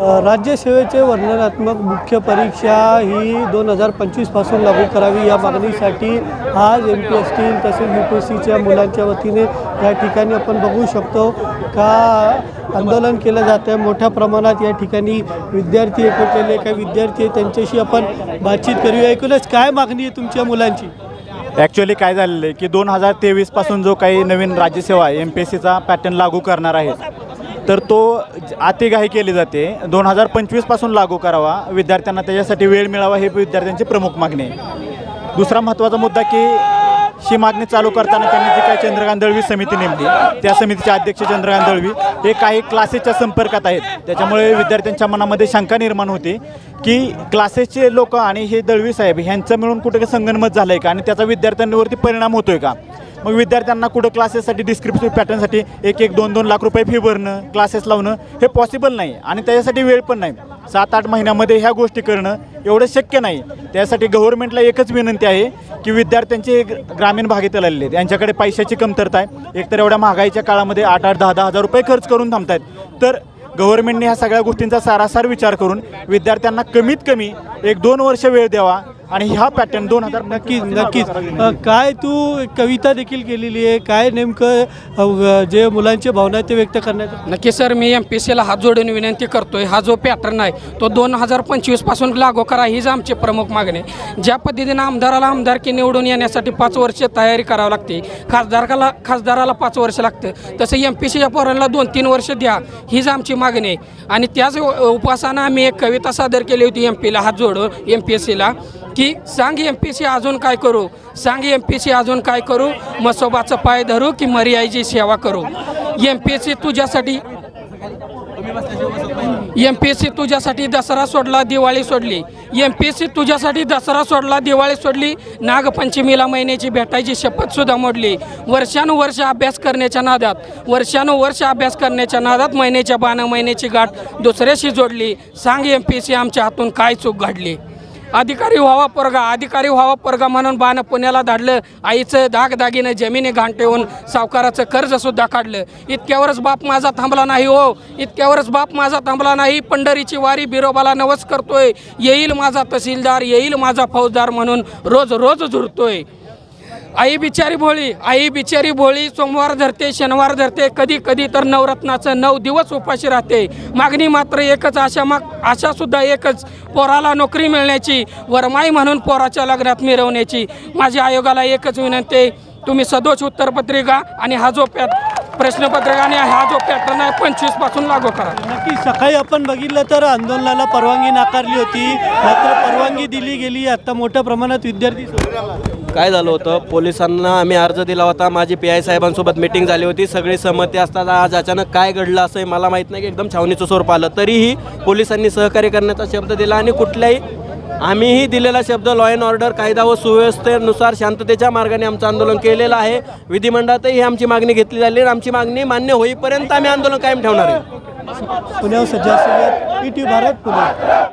राज्य सेवेचे वर्णनात्मक मुख्य परीक्षा ही 2025 पासून लागू करावी या मागणीसाठी आज एमपीएससी तसेच यूपीएससीच्या मुलांच्या वतीने या ठिकाणी आपण बघू शकतो का आंदोलन केलं जात आहे। मोठ्या प्रमाणात या ठिकाणी विद्यार्थी एकवटलेले काही विद्यार्थी आहे, त्यांच्याशी आपण बातचीत करूया। एकूणच काय मागणी आहे तुमच्या मुलांची? ॲक्च्युअली काय झालेलं आहे की 2023 पासून जो काही नवीन राज्य सेवा एमपीएससीचा पॅटर्न लागू करणार आहेत तर तो अतिघाई केली जाते। 2025 पासून लागू करावा, विद्यार्थ्यांना त्याच्यासाठी वेळ मिळावा ही विद्यार्थ्यांची प्रमुख मागणी आहे। दुसरा महत्त्वाचा मुद्दा की ही मागणी चालू करताना त्यांनी जी काही चंद्रकान्त दलवी समिती नेमली त्या समितीचे अध्यक्ष चंद्रकान्त दलवी हे काही क्लासेसच्या संपर्कात आहेत, त्याच्यामुळे विद्यार्थ्यांच्या मनामध्ये शंका निर्माण होते की क्लासेसचे लोक आणि हे दलवी साहेब यांचं मिळून कुठे संगनमत झालं आहे का आणि त्याचा विद्यार्थ्यांवरती परिणाम होतो आहे का। मग विद्यार्थ्यांना कुठं क्लासेससाठी डिस्क्रिप्टिव्ह पॅटर्नसाठी 1-2 लाख रुपये फी भरणं, क्लासेस लावणं हे पॉसिबल नाही आणि त्याच्यासाठी वेळ पण नाही। 7-8 महिन्यामध्ये ह्या गोष्टी करणं एवढं शक्य नाही। त्यासाठी गव्हर्नमेंटला एकच विनंती आहे की विद्यार्थ्यांचे ग्रामीण भागातील आलेले आहेत, यांच्याकडे पैशाची कमतरता आहे। एकतर एवढ्या महागाईच्या काळामध्ये 8-8, 10-10 हजार रुपये खर्च करून थांबत आहेत, तर गव्हर्नमेंटने ह्या सगळ्या गोष्टींचा सारासार विचार करून विद्यार्थ्यांना कमीत कमी 1-2 वर्ष वेळ द्यावा आणि हा पॅटर्न 2000 नक्कीच। काय तू कविता देखील केलेली आहे, काय नेमकं जे मुलांचे भावना ते व्यक्त करण्यात? नक्की सर, मी एमपीएससीला हात जोडून विनंती करतोय, हा जो पॅटर्न आहे तो 2025 पासून लागू करा, हीच आमची प्रमुख मागणी। ज्या पद्धतीनं आमदाराला आमदारकी निवडून येण्यासाठी 5 वर्ष तयारी करावी लागते, खासदाराला 5 वर्ष लागतं, तसं एमपीएससीच्या पोरांना 2-3 वर्ष द्या, हीच आमची मागणी आहे। आणि त्याच उपासानं आम्ही एक कविता सादर केली होती एमपीला हात जोडून एमपीएससीला की सांग एमपीएससी अजून काय करू, सांग एमपीएससी अजून काय करू, मसोबाचं पाय धरू की मर्यादेची सेवा करू। एमपीएससी तुझ्यासाठी दसरा सोडला दिवाळी सोडली, एमपीएससी तुझ्यासाठी दसरा सोडला दिवाळी सोडली, नागपंचमीला महिन्याची भेटायची शपथसुद्धा मोडली। वर्षानुवर्ष अभ्यास करण्याच्या नादात महिन्याच्या बाणा महिन्याची गाठ दुसऱ्याशी जोडली, सांग एमपीएससी आमच्या हातून काय चूक घडली। अधिकारी व्हावा पोरगा म्हणून बाण पुण्याला धाडलं, आईचं दागदागिनं जमिनी घाण ठेवून सावकाराचं कर्जसुद्धा काढलं। इतक्यावरच बाप माझा थांबला नाही, पंढरीची वारी बिरोबाला नवस करतोय, येईल माझा तहसीलदार, येईल माझा फौजदार म्हणून रोज झुरतोय। आई बिचारी भोळी सोमवार धरते शनिवार धरते, कधी तर नवरत्नाचं 9 दिवस उपाशी राहते। मागणी मात्र एकच, आशासुद्धा एकच, पोराला नोकरी मिळण्याची, वरमाई म्हणून पोराच्या लग्नात मिरवण्याची। माझ्या आयोगाला एकच विनंती आहे, तुम्ही सदोष उत्तरपत्रिका आणि हा जो प्रश्नपत्रिका आणि हा जो पॅटर्न आहे 25 पासून लागू करा। नक्की सकाळी आपण बघितलं तर आंदोलनाला परवानगी नाकारली होती, मात्र परवानगी दिली गेली। आता मोठ्या प्रमाणात विद्यार्थी काय झालं होतं, पोलिसांना आम्ही अर्ज दिला होता, माझी PI साहेबांसोबत मीटिंग झाली होती, सगळी सहमती असताना आज अचानक काय घडलं असं मला माहीत नाही, की एकदम छावणीचं स्वरूप आलं। तरीही पोलिसांनी सहकार्य करण्याचा शब्द दिला आणि कुठल्याही आम्हीही दिलेला शब्द लॉ अँड ऑर्डर कायदा व सुव्यवस्थेनुसार शांततेच्या मार्गाने आमचं आंदोलन केलेलं आहे। विधिमंडळातही ही आमची मागणी घेतली झाली आणि आमची मागणी मान्य होईपर्यंत आम्ही आंदोलन कायम ठेवणार आहे।